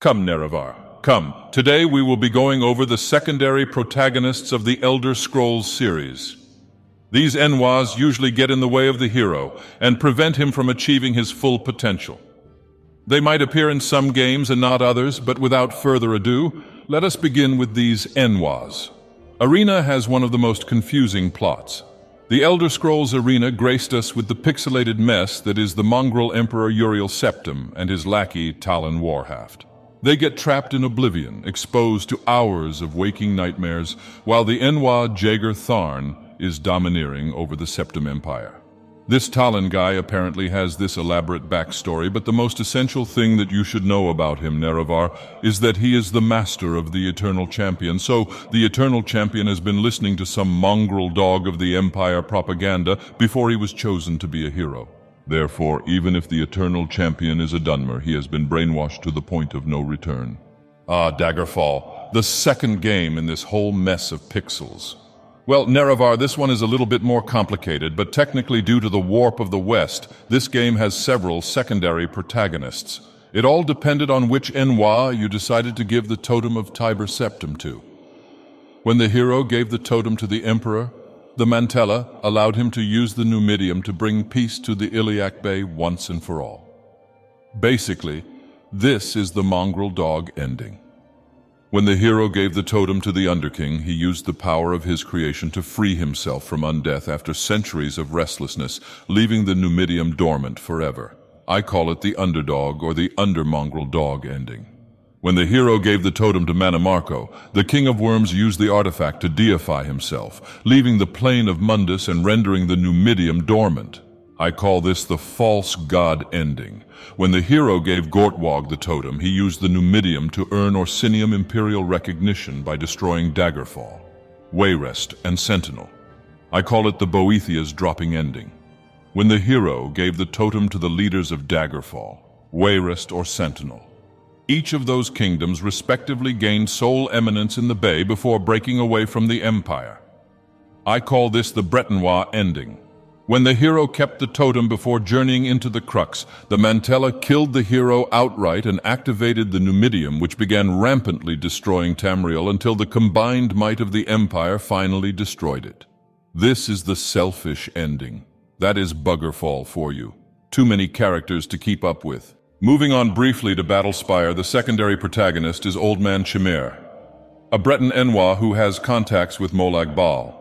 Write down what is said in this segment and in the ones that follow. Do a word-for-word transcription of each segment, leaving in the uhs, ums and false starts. Come, Nerevar, come. Today we will be going over the secondary protagonists of the Elder Scrolls series. These Enwas usually get in the way of the hero and prevent him from achieving his full potential. They might appear in some games and not others, but without further ado, let us begin with these Enwas. Arena has one of the most confusing plots. The Elder Scrolls Arena graced us with the pixelated mess that is the mongrel Emperor Uriel Septim and his lackey Talon Warhaft. They get trapped in oblivion, exposed to hours of waking nightmares, while the Enwa Jager Tharn is domineering over the Septim Empire. This Talon guy apparently has this elaborate backstory, but the most essential thing that you should know about him, Nerevar, is that he is the master of the Eternal Champion. So, the Eternal Champion has been listening to some mongrel dog of the Empire propaganda before he was chosen to be a hero. Therefore, even if the Eternal Champion is a Dunmer, he has been brainwashed to the point of no return. Ah, Daggerfall, the second game in this whole mess of pixels. Well, Nerevar, this one is a little bit more complicated, but technically due to the warp of the West, this game has several secondary protagonists. It all depended on which Enwa you decided to give the Totem of Tiber Septim to. When the hero gave the totem to the Emperor, the Mantella allowed him to use the Numidium to bring peace to the Iliac Bay once and for all. Basically, this is the mongrel dog ending. When the hero gave the totem to the Underking, he used the power of his creation to free himself from undeath after centuries of restlessness, leaving the Numidium dormant forever. I call it the underdog or the under-mongrel dog ending. When the hero gave the totem to Manamarco, the King of Worms used the artifact to deify himself, leaving the Plane of Mundus and rendering the Numidium dormant. I call this the false god ending. When the hero gave Gortwog the totem, he used the Numidium to earn Orsinium imperial recognition by destroying Daggerfall, Wayrest, and Sentinel. I call it the Boethia's dropping ending. When the hero gave the totem to the leaders of Daggerfall, Wayrest, or Sentinel, each of those kingdoms respectively gained sole eminence in the Bay before breaking away from the Empire. I call this the Bretonnois ending. When the hero kept the totem before journeying into the crux, the Mantella killed the hero outright and activated the Numidium, which began rampantly destroying Tamriel until the combined might of the Empire finally destroyed it. This is the selfish ending. That is Buggerfall for you. Too many characters to keep up with. Moving on briefly to Battlespire, the secondary protagonist is Old Man Chimere, a Breton Enwa who has contacts with Molag Baal.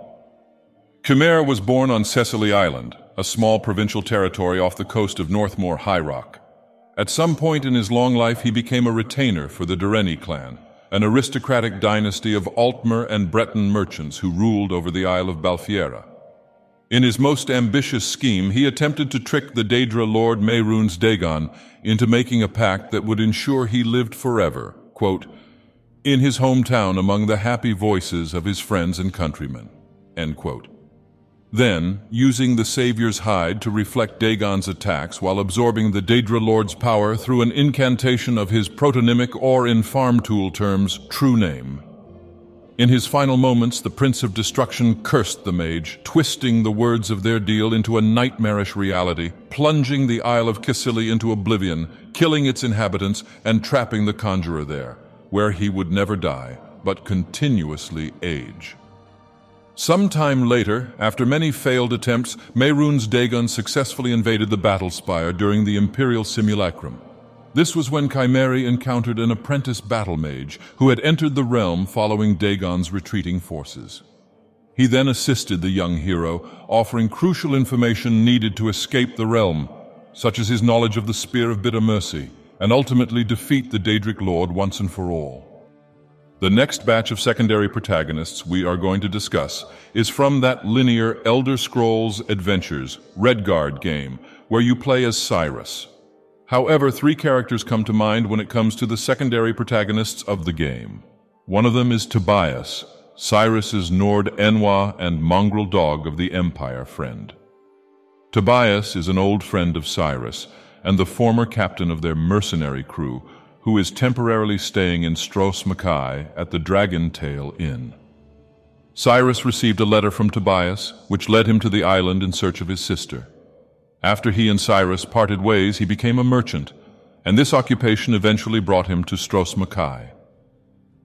Chimere was born on Sicily Island, a small provincial territory off the coast of Northmore High Rock. At some point in his long life, he became a retainer for the Dureni clan, an aristocratic dynasty of Altmer and Breton merchants who ruled over the Isle of Balfiera. In his most ambitious scheme, he attempted to trick the Daedra Lord Mehrunes Dagon into making a pact that would ensure he lived forever, quote, in his hometown among the happy voices of his friends and countrymen, end quote. Then, using the Savior's hide to reflect Dagon's attacks while absorbing the Daedra Lord's power through an incantation of his protonymic or, in farm tool terms, true name. In his final moments, the Prince of Destruction cursed the mage, twisting the words of their deal into a nightmarish reality, plunging the Isle of Sicily into oblivion, killing its inhabitants, and trapping the conjurer there, where he would never die, but continuously age. Sometime later, after many failed attempts, Mehrunes Dagon successfully invaded the Battlespire during the Imperial Simulacrum. This was when Chimere encountered an apprentice battlemage who had entered the realm following Dagon's retreating forces. He then assisted the young hero, offering crucial information needed to escape the realm, such as his knowledge of the Spear of Bitter Mercy, and ultimately defeat the Daedric Lord once and for all. The next batch of secondary protagonists we are going to discuss is from that linear Elder Scrolls Adventures Redguard game, where you play as Cyrus. However, three characters come to mind when it comes to the secondary protagonists of the game. One of them is Tobias, Cyrus's Nord Enwa and mongrel dog of the Empire friend. Tobias is an old friend of Cyrus and the former captain of their mercenary crew, who is temporarily staying in Stros M'Kai at the Dragon Tail Inn. Cyrus received a letter from Tobias, which led him to the island in search of his sister. After he and Cyrus parted ways, he became a merchant and this occupation eventually brought him to Stros M'Kai.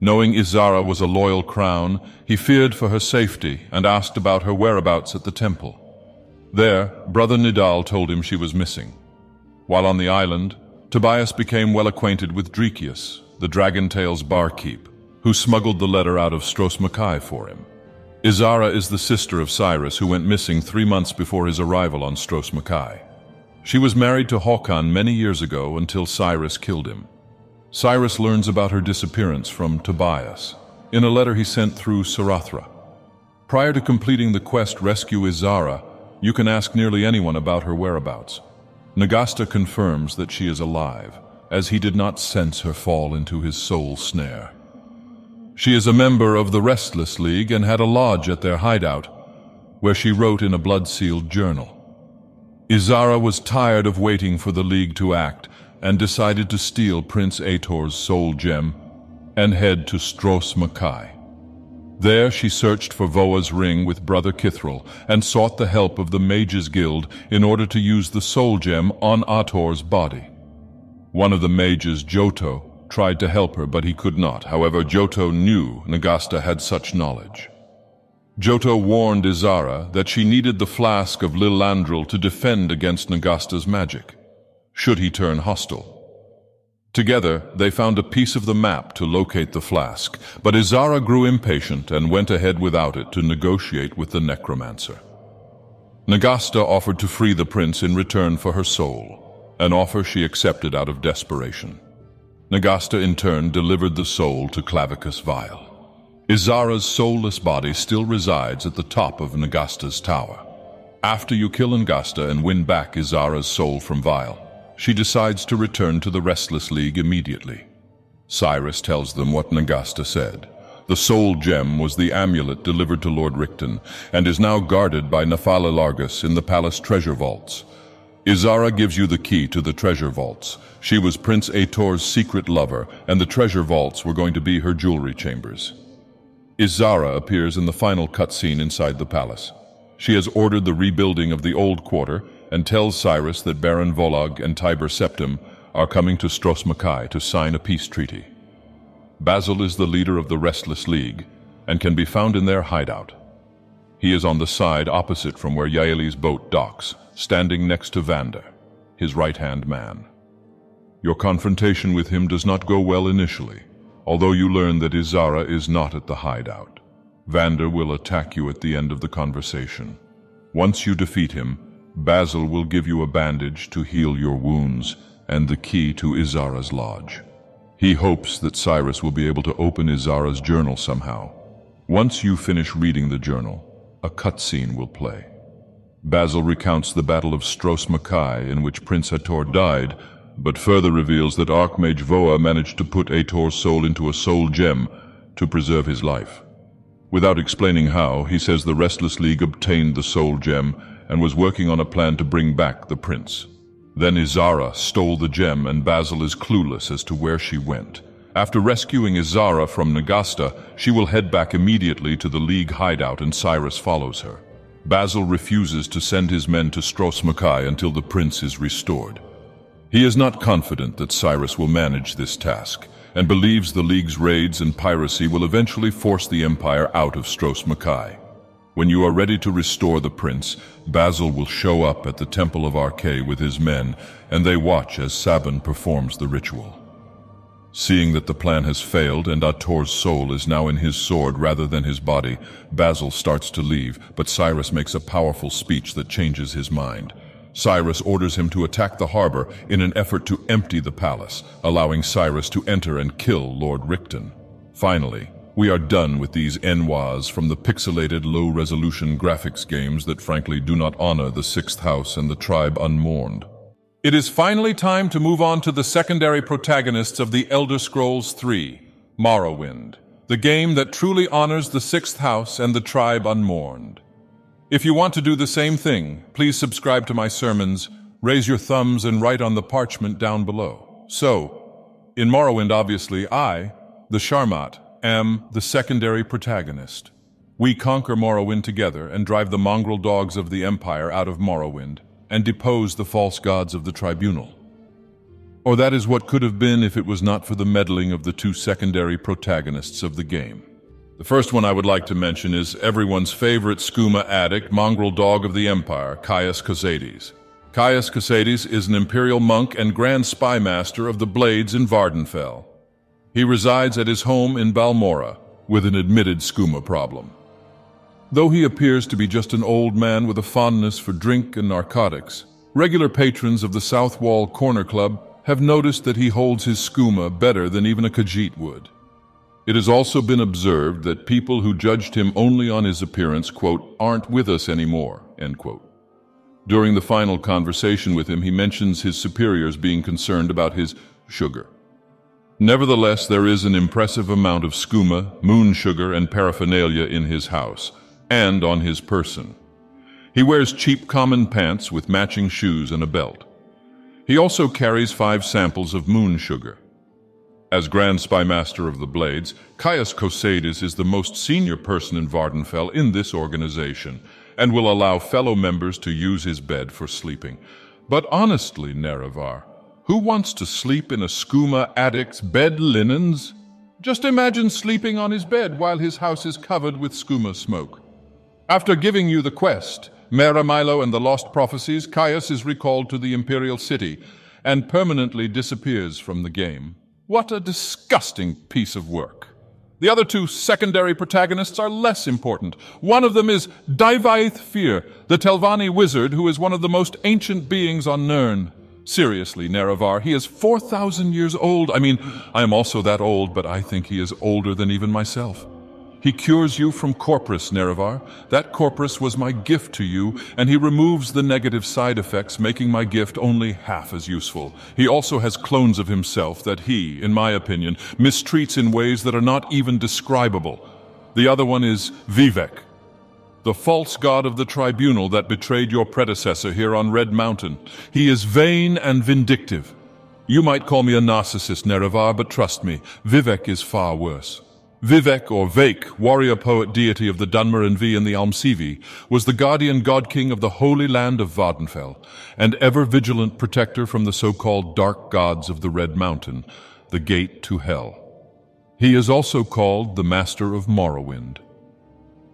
Knowing Izara was a loyal crown, he feared for her safety and asked about her whereabouts at the temple. There, Brother Nidal told him she was missing. While on the island, Tobias became well acquainted with Drekius, the Dragontail's barkeep, who smuggled the letter out of Stros M'Kai for him. Izara is the sister of Cyrus, who went missing three months before his arrival on Stros M'Kai. She was married to Hakan many years ago until Cyrus killed him. Cyrus learns about her disappearance from Tobias in a letter he sent through Sarathra. Prior to completing the quest Rescue Izara, you can ask nearly anyone about her whereabouts. N'Gasta confirms that she is alive, as he did not sense her fall into his soul snare. She is a member of the Restless League and had a lodge at their hideout, where she wrote in a blood-sealed journal. Izara was tired of waiting for the League to act and decided to steal Prince Aetor's soul gem and head to Stros M'Kai. There she searched for Voa's ring with Brother Kithril and sought the help of the Mages Guild in order to use the soul gem on Aetor's body. One of the mages, Joto, tried to help her, but he could not. However, Joto knew N'Gasta had such knowledge. Joto warned Izara that she needed the flask of Lilandril to defend against Nagasta's magic, should he turn hostile. Together, they found a piece of the map to locate the flask, but Izara grew impatient and went ahead without it to negotiate with the necromancer. N'Gasta offered to free the prince in return for her soul, an offer she accepted out of desperation. N'Gasta in turn delivered the soul to Clavicus Vile. Izara's soulless body still resides at the top of Nagasta's tower. After you kill N'Gasta and win back Izara's soul from Vile, she decides to return to the Restless League immediately. Cyrus tells them what N'Gasta said. The soul gem was the amulet delivered to Lord Richton and is now guarded by Nephala Largus in the palace treasure vaults. Izara gives you the key to the treasure vaults. She was Prince Aetor's secret lover, and the treasure vaults were going to be her jewelry chambers. Izara appears in the final cutscene inside the palace. She has ordered the rebuilding of the old quarter and tells Cyrus that Baron Volog and Tiber Septim are coming to Stros M'Kai to sign a peace treaty. Basil is the leader of the Restless League and can be found in their hideout. He is on the side opposite from where Yaeli's boat docks, standing next to Vander, his right-hand man. Your confrontation with him does not go well initially, although you learn that Izara is not at the hideout. Vander will attack you at the end of the conversation. Once you defeat him, Basil will give you a bandage to heal your wounds and the key to Izara's lodge. He hopes that Cyrus will be able to open Izara's journal somehow. Once you finish reading the journal, a cutscene will play. Basil recounts the Battle of Stros M'Kai, in which Prince Aetor died, but further reveals that Archmage Voa managed to put Aetor's soul into a soul gem to preserve his life. Without explaining how, he says the Restless League obtained the soul gem and was working on a plan to bring back the prince. Then Izara stole the gem, and Basil is clueless as to where she went. After rescuing Izara from N'Gasta, she will head back immediately to the League hideout, and Cyrus follows her. Basil refuses to send his men to Stros M'Kai until the prince is restored. He is not confident that Cyrus will manage this task, and believes the League's raids and piracy will eventually force the Empire out of Stros M'Kai. When you are ready to restore the prince, Basil will show up at the Temple of Arke with his men, and they watch as Saban performs the ritual. Seeing that the plan has failed and Aetor's soul is now in his sword rather than his body, Basil starts to leave, but Cyrus makes a powerful speech that changes his mind. Cyrus orders him to attack the harbor in an effort to empty the palace, allowing Cyrus to enter and kill Lord Richton. Finally, we are done with these Enwas from the pixelated low-resolution graphics games that frankly do not honor the Sixth House and the tribe unmourned. It is finally time to move on to the secondary protagonists of the Elder Scrolls three, Morrowind, the game that truly honors the Sixth House and the tribe unmourned. If you want to do the same thing, please subscribe to my sermons, raise your thumbs, and write on the parchment down below. So, in Morrowind, obviously, I, the Sharmat, am the secondary protagonist. We conquer Morrowind together and drive the mongrel dogs of the Empire out of Morrowind, and depose the false gods of the tribunal. Or that is what could have been if it was not for the meddling of the two secondary protagonists of the game. The first one I would like to mention is everyone's favorite skooma addict, mongrel dog of the Empire, Caius Cosades. Caius Cosades is an imperial monk and grand spymaster of the Blades in Vardenfell. He resides at his home in Balmora, with an admitted skooma problem. Though he appears to be just an old man with a fondness for drink and narcotics, regular patrons of the South Wall Corner Club have noticed that he holds his skooma better than even a Khajiit would. It has also been observed that people who judged him only on his appearance, quote, aren't with us anymore, end quote. During the final conversation with him, he mentions his superiors being concerned about his sugar. Nevertheless, there is an impressive amount of skooma, moon sugar, and paraphernalia in his house, and on his person. He wears cheap common pants with matching shoes and a belt. He also carries five samples of moon sugar. As Grand Spymaster of the Blades, Caius Cosades is the most senior person in Vardenfell in this organization and will allow fellow members to use his bed for sleeping. But honestly, Nerevar, who wants to sleep in a skooma addict's bed linens? Just imagine sleeping on his bed while his house is covered with skooma smoke. After giving you the quest, Mera Milo and the Lost Prophecies, Caius is recalled to the Imperial City and permanently disappears from the game. What a disgusting piece of work. The other two secondary protagonists are less important. One of them is Daivaith Fear, the Telvanni wizard who is one of the most ancient beings on Nirn. Seriously, Nerevar, he is four thousand years old. I mean, I am also that old, but I think he is older than even myself. He cures you from corpus, Nerevar. That corpus was my gift to you, and he removes the negative side effects, making my gift only half as useful. He also has clones of himself that he, in my opinion, mistreats in ways that are not even describable. The other one is Vivek, the false god of the tribunal that betrayed your predecessor here on Red Mountain. He is vain and vindictive. You might call me a narcissist, Nerevar, but trust me, Vivek is far worse. Vivek, or Vake, warrior poet deity of the Dunmer and V in the Almsivi, was the guardian god-king of the holy land of Vardenfell, and ever-vigilant protector from the so-called dark gods of the Red Mountain, the gate to hell. He is also called the Master of Morrowind.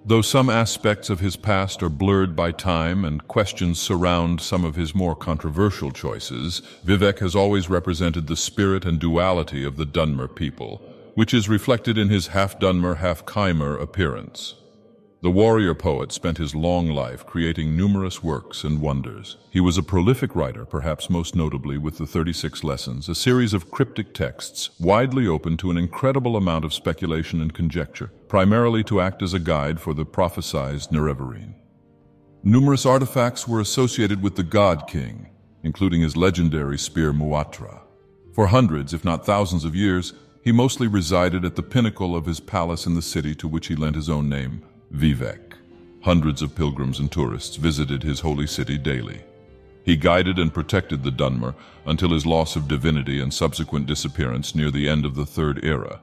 Though some aspects of his past are blurred by time and questions surround some of his more controversial choices, Vivek has always represented the spirit and duality of the Dunmer people, which is reflected in his half-Dunmer, half-Chimere appearance. The warrior poet spent his long life creating numerous works and wonders. He was a prolific writer, perhaps most notably with the thirty-six Lessons, a series of cryptic texts widely open to an incredible amount of speculation and conjecture, primarily to act as a guide for the prophesized Nerevarine. Numerous artifacts were associated with the God King, including his legendary spear Muatra. For hundreds, if not thousands of years, he mostly resided at the pinnacle of his palace in the city to which he lent his own name, Vivek. Hundreds of pilgrims and tourists visited his holy city daily. He guided and protected the Dunmer until his loss of divinity and subsequent disappearance near the end of the Third Era,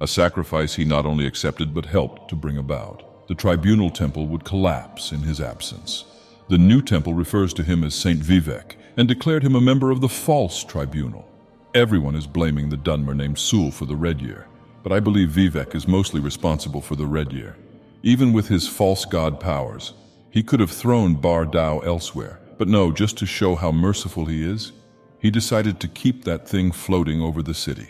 a sacrifice he not only accepted but helped to bring about. The tribunal temple would collapse in his absence. The new temple refers to him as Saint Vivek and declared him a member of the false tribunal. Everyone is blaming the Dunmer named Sul for the Red Year, but I believe Vivek is mostly responsible for the Red Year. Even with his false god powers, he could have thrown Bar Dao elsewhere, but no, just to show how merciful he is, he decided to keep that thing floating over the city.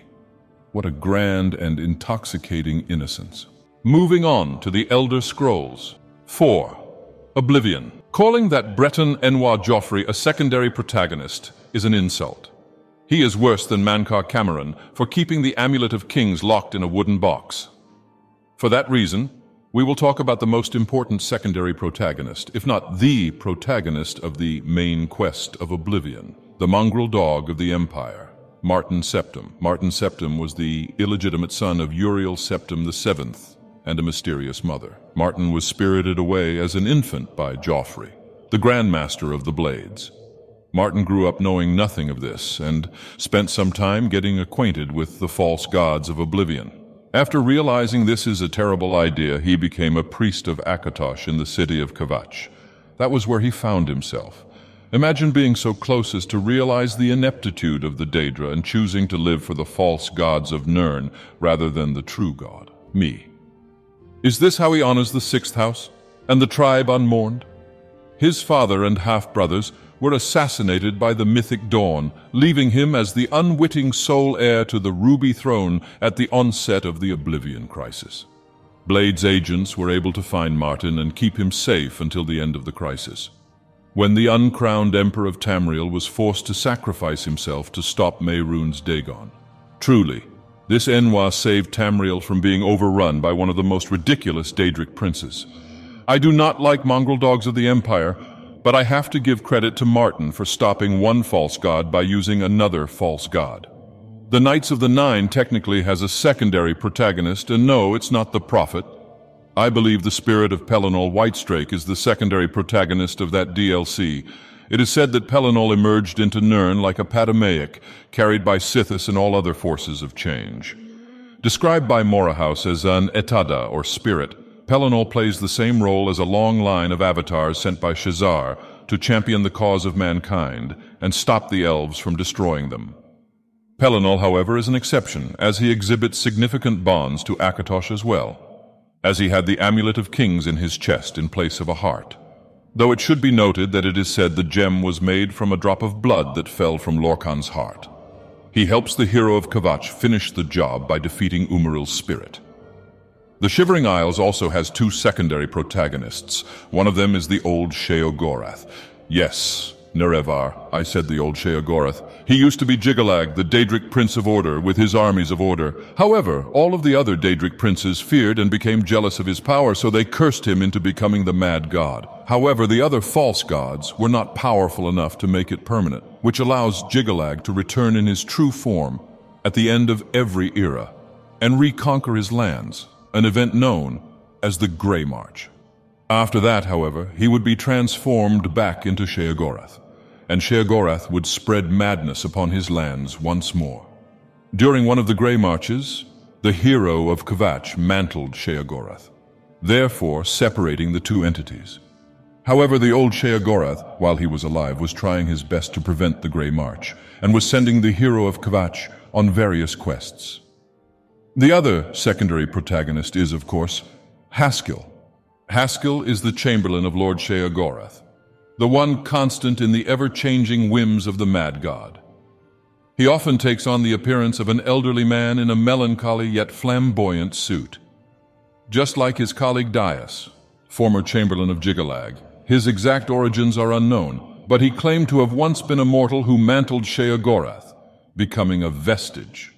What a grand and intoxicating innocence. Moving on to the Elder Scrolls. four. Oblivion. Calling that Breton Enwa Joffrey a secondary protagonist is an insult. He is worse than Mankar Camoran for keeping the Amulet of Kings locked in a wooden box. For that reason, we will talk about the most important secondary protagonist, if not the protagonist of the main quest of Oblivion, the mongrel dog of the Empire, Martin Septim. Martin Septim was the illegitimate son of Uriel Septim the seventh and a mysterious mother. Martin was spirited away as an infant by Joffrey, the Grand Master of the Blades. Martin grew up knowing nothing of this and spent some time getting acquainted with the false gods of Oblivion. After realizing this is a terrible idea, he became a priest of Akatosh in the city of Kavach. That was where he found himself, Imagine being so close as to realize the ineptitude of the Daedra and choosing to live for the false gods of Nirn rather than the true god, me. Is this how he honors the Sixth House and the tribe unmourned? His father and half-brothers were assassinated by the mythic dawn, leaving him as the unwitting sole heir to the Ruby Throne at the onset of the Oblivion Crisis. Blade's agents were able to find Martin and keep him safe until the end of the crisis, when the uncrowned Emperor of Tamriel was forced to sacrifice himself to stop Mehrunes Dagon. Truly, this Enwa saved Tamriel from being overrun by one of the most ridiculous Daedric princes. I do not like mongrel dogs of the Empire, but I have to give credit to Martin for stopping one false god by using another false god. The Knights of the Nine technically has a secondary protagonist, and no, it's not the Prophet. I believe the spirit of Pelennor Whitestrake is the secondary protagonist of that D L C. It is said that Pelennor emerged into Nirn like a Padamaic, carried by Sithis and all other forces of change. Described by Morahouse as an etada, or spirit, Pelennor plays the same role as a long line of avatars sent by Shazar to champion the cause of mankind and stop the elves from destroying them. Pelennor, however, is an exception, as he exhibits significant bonds to Akatosh as well, as he had the Amulet of Kings in his chest in place of a heart. Though it should be noted that it is said the gem was made from a drop of blood that fell from Lorkhan's heart. He helps the hero of Kavach finish the job by defeating Umaril's spirit. The Shivering Isles also has two secondary protagonists. One of them is the old Sheogorath. Yes, Nerevar, I said the old Sheogorath. He used to be Jigalag, the Daedric Prince of Order, with his armies of Order. However, all of the other Daedric princes feared and became jealous of his power, so they cursed him into becoming the Mad God. However, the other false gods were not powerful enough to make it permanent, which allows Jigalag to return in his true form at the end of every era and reconquer his lands, an event known as the Grey March. After that, however, he would be transformed back into Sheogorath, and Sheogorath would spread madness upon his lands once more. During one of the Grey Marches, the hero of Kavach mantled Sheogorath, therefore separating the two entities. However, the old Sheogorath, while he was alive, was trying his best to prevent the Grey March, and was sending the hero of Kavach on various quests. The other secondary protagonist is, of course, Haskell. Haskell is the Chamberlain of Lord Sheogorath, the one constant in the ever-changing whims of the Mad God. He often takes on the appearance of an elderly man in a melancholy yet flamboyant suit. Just like his colleague Dias, former Chamberlain of Jigalag, his exact origins are unknown, but he claimed to have once been a mortal who mantled Sheogorath, becoming a vestige.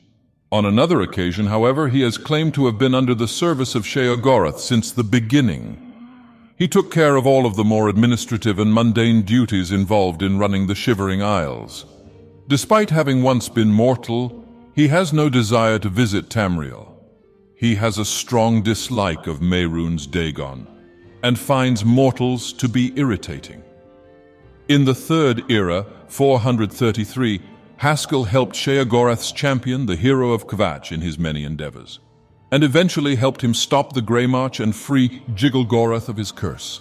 On another occasion, however, he has claimed to have been under the service of Sheogorath since the beginning. He took care of all of the more administrative and mundane duties involved in running the Shivering Isles. Despite having once been mortal, he has no desire to visit Tamriel. He has a strong dislike of Mehrunes Dagon, and finds mortals to be irritating. In the Third Era, four hundred thirty-three, Haskell helped Sheogorath's champion, the hero of Kavach, in his many endeavors, and eventually helped him stop the Grey March and free Jigalgorath of his curse.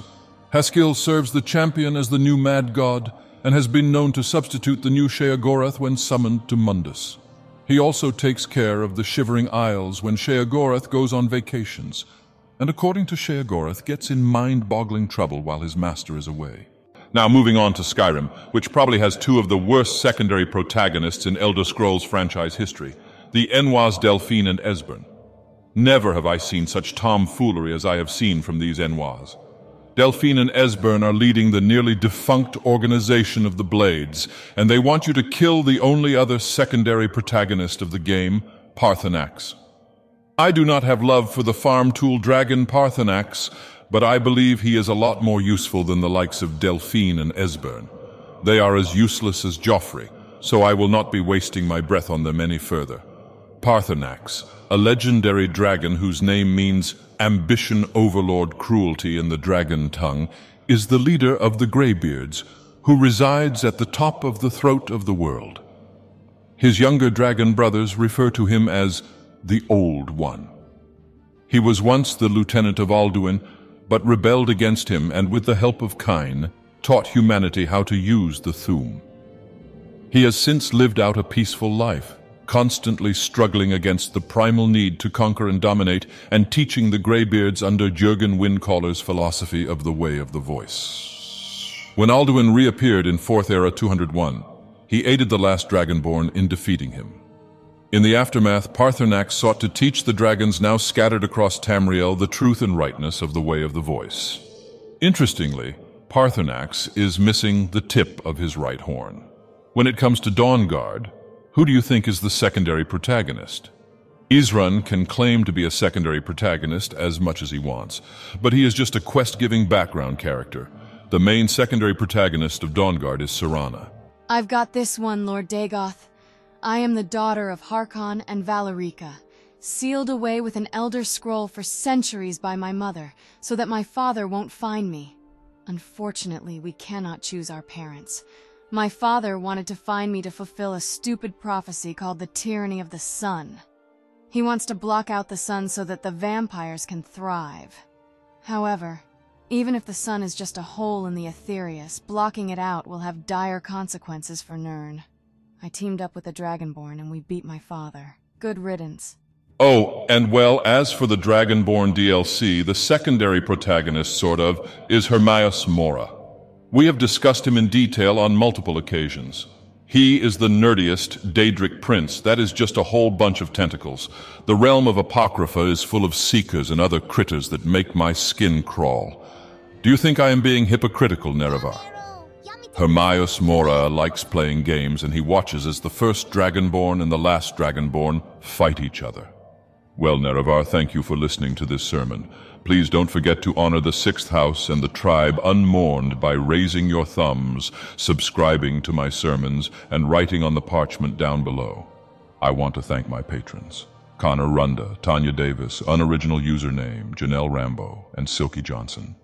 Haskell serves the champion as the new Mad God and has been known to substitute the new Sheogorath when summoned to Mundus. He also takes care of the Shivering Isles when Sheogorath goes on vacations, and according to Sheogorath, gets in mind-boggling trouble while his master is away. Now moving on to Skyrim, which probably has two of the worst secondary protagonists in Elder Scrolls franchise history, the Enwas Delphine and Esbern. Never have I seen such tomfoolery as I have seen from these Enwas. Delphine and Esbern are leading the nearly defunct organization of the Blades, and they want you to kill the only other secondary protagonist of the game, Parthenax. I do not have love for the farm tool dragon Parthenax, but I believe he is a lot more useful than the likes of Delphine and Esbern. They are as useless as Joffrey, so I will not be wasting my breath on them any further. Parthenax, a legendary dragon whose name means ambition, overlord, cruelty in the dragon tongue, is the leader of the Greybeards, who resides at the top of the throat of the world. His younger dragon brothers refer to him as the Old One. He was once the lieutenant of Alduin, but rebelled against him and, with the help of Kain, taught humanity how to use the Thuum. He has since lived out a peaceful life, constantly struggling against the primal need to conquer and dominate, and teaching the Greybeards under Jurgen Windcaller's philosophy of the Way of the Voice. When Alduin reappeared in fourth Era two hundred one, he aided the last Dragonborn in defeating him. In the aftermath, Parthernax sought to teach the dragons now scattered across Tamriel the truth and rightness of the Way of the Voice. Interestingly, Parthernax is missing the tip of his right horn. When it comes to Dawnguard, who do you think is the secondary protagonist? Izran can claim to be a secondary protagonist as much as he wants, but he is just a quest-giving background character. The main secondary protagonist of Dawnguard is Serana. I've got this one, Lord Dagoth. I am the daughter of Harkon and Valerica, sealed away with an Elder Scroll for centuries by my mother, so that my father won't find me. Unfortunately, we cannot choose our parents. My father wanted to find me to fulfill a stupid prophecy called the Tyranny of the Sun. He wants to block out the sun so that the vampires can thrive. However, even if the sun is just a hole in the Aetherius, blocking it out will have dire consequences for Nirn. I teamed up with the Dragonborn and we beat my father. Good riddance. Oh, and well, as for the Dragonborn D L C, the secondary protagonist, sort of, is Hermaeus Mora. We have discussed him in detail on multiple occasions. He is the nerdiest Daedric prince. That is just a whole bunch of tentacles. The realm of Apocrypha is full of seekers and other critters that make my skin crawl. Do you think I am being hypocritical, Nerevar? Hermaeus Mora likes playing games, and he watches as the first Dragonborn and the last Dragonborn fight each other. Well, Nerevar, thank you for listening to this sermon. Please don't forget to honor the sixth house and the tribe unmourned by raising your thumbs, subscribing to my sermons, and writing on the parchment down below. I want to thank my patrons: Connor Runda, Tanya Davis, Unoriginal Username, Janelle Rambo, and Silky Johnson.